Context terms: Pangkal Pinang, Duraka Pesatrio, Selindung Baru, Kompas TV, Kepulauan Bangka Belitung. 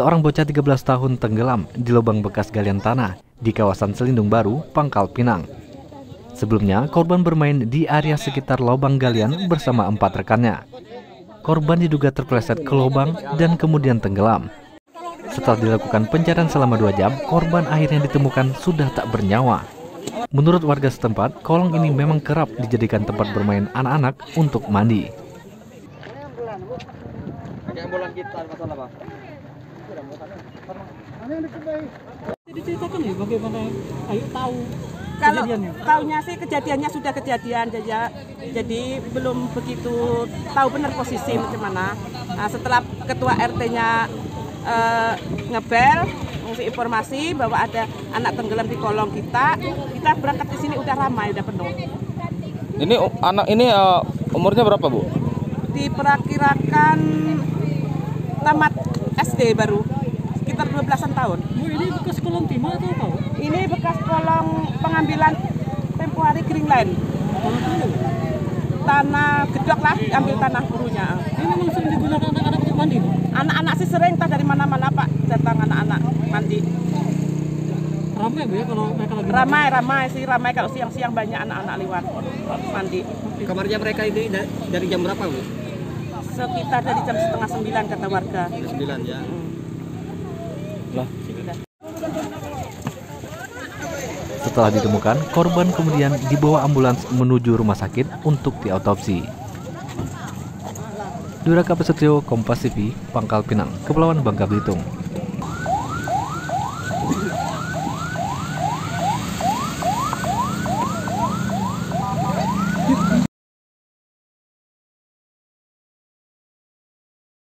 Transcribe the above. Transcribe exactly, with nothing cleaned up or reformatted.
seorang bocah tiga belas tahun tenggelam di lubang bekas galian tanah di kawasan Selindung Baru, Pangkal Pinang. Sebelumnya, korban bermain di area sekitar lubang galian bersama empat rekannya. Korban diduga terpleset ke lubang dan kemudian tenggelam. Setelah dilakukan pencarian selama dua jam, korban akhirnya ditemukan sudah tak bernyawa. Menurut warga setempat, kolong ini memang kerap dijadikan tempat bermain anak-anak untuk mandi. Diceritakan ya bagaimana Ayu tahu kejadiannya? Kalau tahunya sih kejadiannya sudah kejadian saja, jadi belum begitu tahu benar posisi macam mana. Nah, setelah ketua R T-nya eh, ngebel ngasih informasi bahwa ada anak tenggelam di kolong kita, kita berangkat ke sini udah ramai, udah penuh. Ini anak ini uh, umurnya berapa, Bu? Diperkirakan tamat S D baru, sekitar dua belasan tahun. Bu, ini bekas kolong timah atau apa? Ini bekas kolong pengambilan tempo hari kering line. Tanah gedok lah, ambil tanah gurunya. Ini memang sering digunakan anak-anak untuk mandi? Anak-anak sih sering, tak dari mana-mana Pak, datang anak-anak mandi. Ramai Bu ya kalau mereka lagi? Ramai, ramai sih, ramai kalau siang-siang banyak anak-anak lewat mandi. Kamarnya mereka ini dari jam berapa Bu? Sekitar dari jam setengah sembilan kata warga. Sembilan ya. Lah. Setelah ditemukan, korban kemudian dibawa ambulans menuju rumah sakit untuk diautopsi. Duraka Pesatrio, Kompas T V, Pangkal Pinang, Kepulauan Bangka Belitung.